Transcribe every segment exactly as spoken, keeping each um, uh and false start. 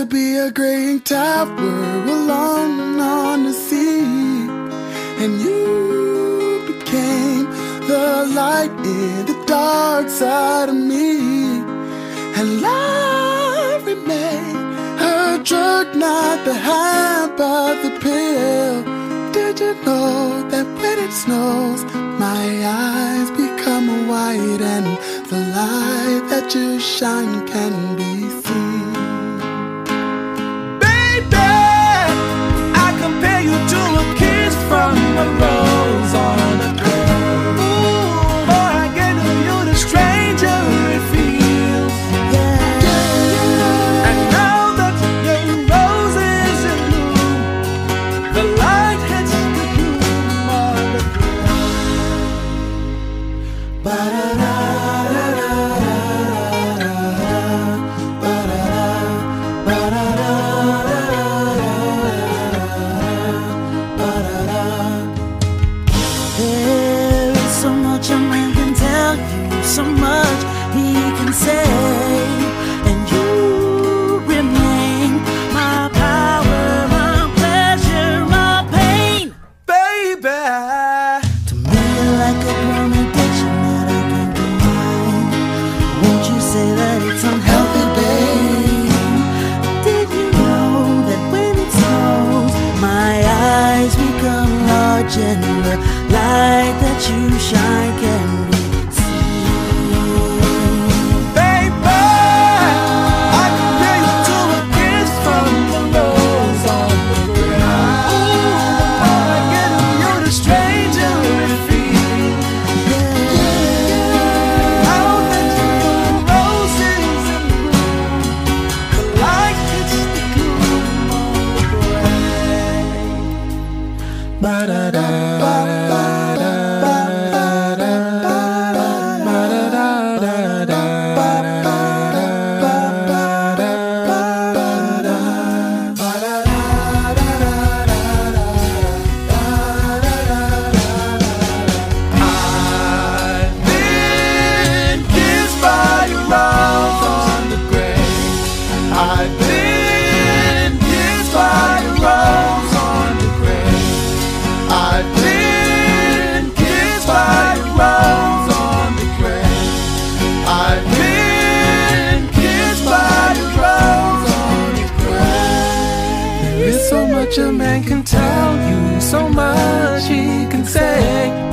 to be a great tower alone on the sea, and you became the light in the dark side of me. And love remained a drug not behind but the pill. Did you know that when it snows, my eyes become white and the light that you shine can be seen? Baby, I compare you to a kiss from a rose on a girl. For I get to you the stranger it feels. Yeah. Yeah. And now that your rose is in bloom, the light hits the bloom on the girl. But so much he can say, and you remain my power, my pleasure, my pain. Baby, to me you're like a grown addiction that I can't deny. Won't you say that it's unhealthy, babe? Did you know that when it snows, my eyes become large and the light that you shine can be? A man can tell you, so much he can say.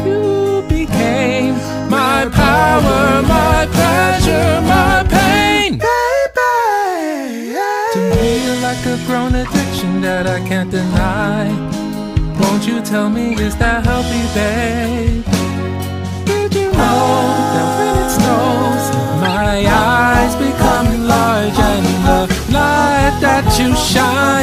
You became my power, my pleasure, my pain. Baby, yeah. To me you're like a grown addiction that I can't deny. Won't you tell me, is that healthy, babe? Did you know that when it snows, my eyes become large and the light that you shine